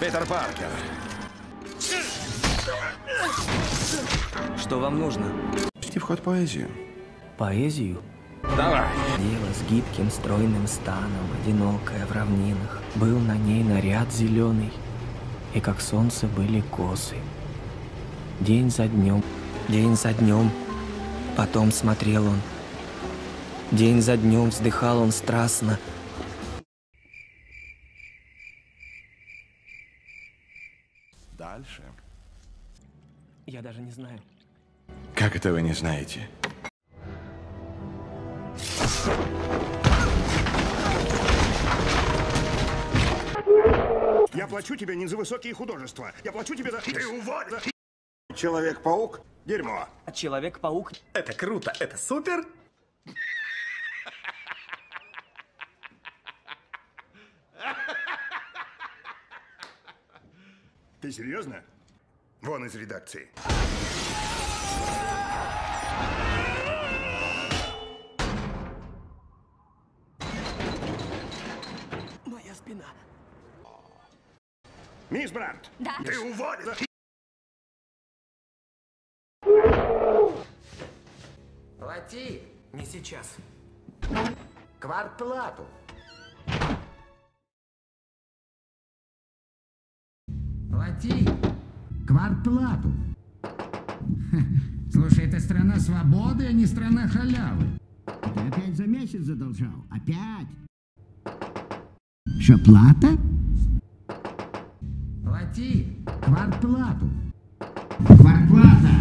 Петер Паркер. Что вам нужно? Пусти в ход поэзию. Поэзию? Давай. Дело с гибким стройным станом, одинокая в равнинах. Был на ней наряд зеленый, и как солнце были косы. День за днем, потом смотрел он. День за днем вздыхал он страстно. Дальше. Я даже не знаю. Как это вы не знаете? Я плачу тебе не за высокие художества. Я плачу тебе за... Ты уволен! Человек-паук? Дерьмо. Человек-паук? Это круто, это супер! Ты серьезно? Вон из редакции. Моя спина. Мисс Бранд! Да. Ты уволена! Плати! Не сейчас. Квартплату. Плати квартплату. Слушай, это страна свободы, а не страна халявы. Ты опять за месяц задолжал? Опять? Что, плата? Плати квартплату. Квартплата.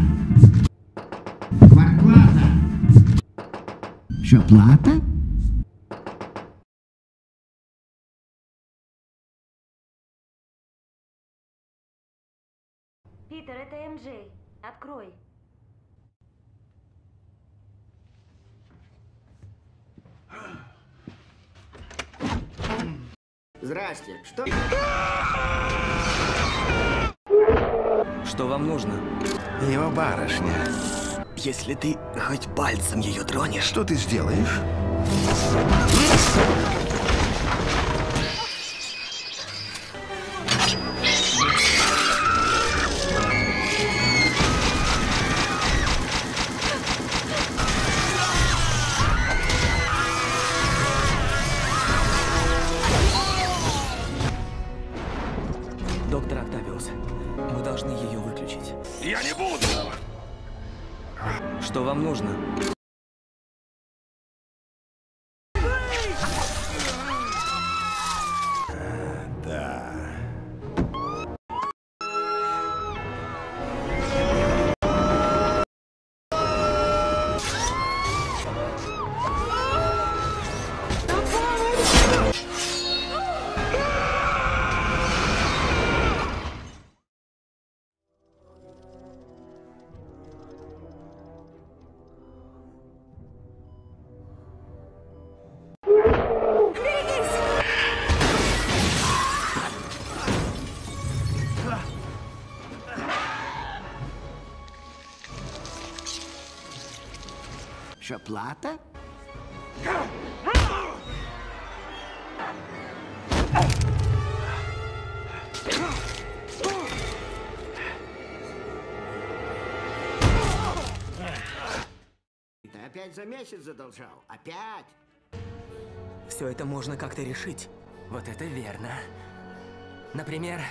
Квартплата. Что, плата? Питер, это Эмджей. Открой. Здрасте. Что? Что вам нужно? Его барышня. Если ты хоть пальцем ее тронешь, что ты сделаешь? Доктор Октавиус, мы должны ее выключить. Я не буду! Что вам нужно? Да. Что, плата? Ты опять за месяц задолжал? Опять? Все это можно как-то решить. Вот это верно. Например,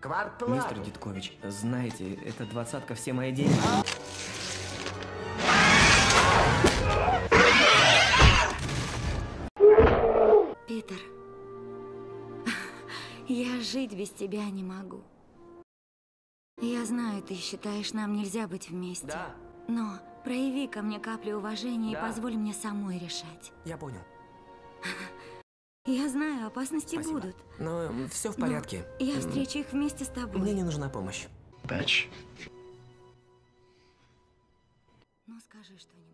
квартплату. Мистер Диткович, знаете, это 20-ка все мои деньги. Питер, я жить без тебя не могу. Я знаю, ты считаешь, нам нельзя быть вместе. Да. Но прояви ко мне капли уважения, да, и позволь мне самой решать. Я понял. Я знаю, опасности Спасибо. Будут. Но все в порядке. Но я встречу их вместе с тобой. Мне не нужна помощь. Патч. Ну скажи что-нибудь.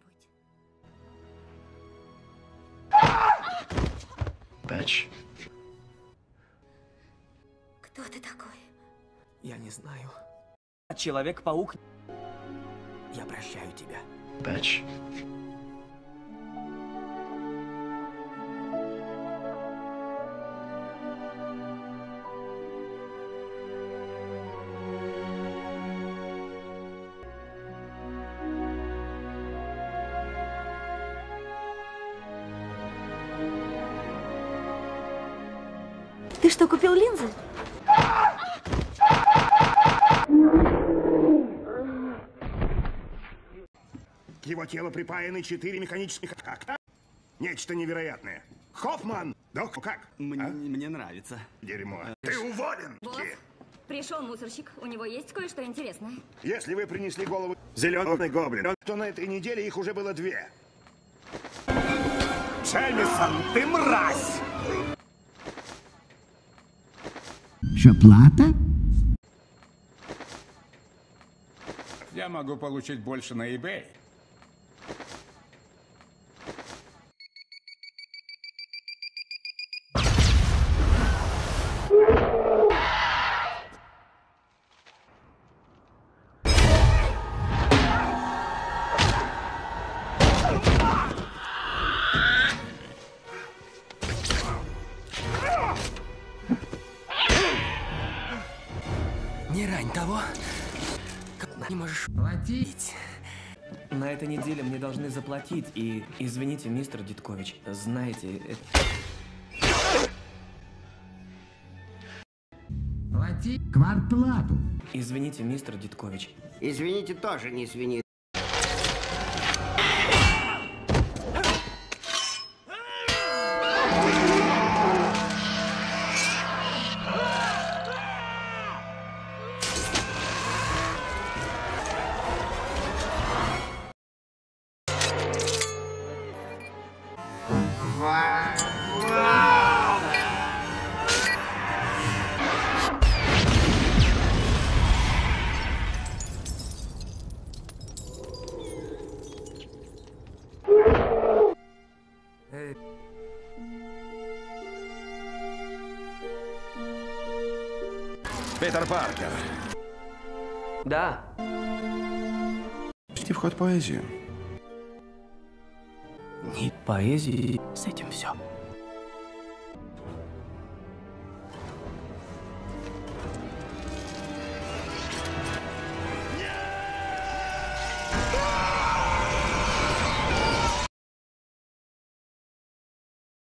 Кто ты такой? Я не знаю. Человек-паук. Я прощаю тебя. Патч. Ты что, купил линзы? К его телу припаяны 4 механических акта. Нечто невероятное. Хоффман! Док, как? Мне нравится. Дерьмо. Ты уволен! Босс, пришел мусорщик. У него есть кое-что интересное. Если вы принесли голову зеленого гоблина, то на этой неделе их уже было 2. Джеймисон, ты мразь! Что, плата? Я могу получить больше на eBay. На этой неделе мне должны заплатить, и извините, мистер Диткович, знаете, плати квартплату. Извините, мистер Диткович. Извините, тоже не извини. Петер Паркер. Да. Пусти в ход поэзию. Нет поэзии. С этим все.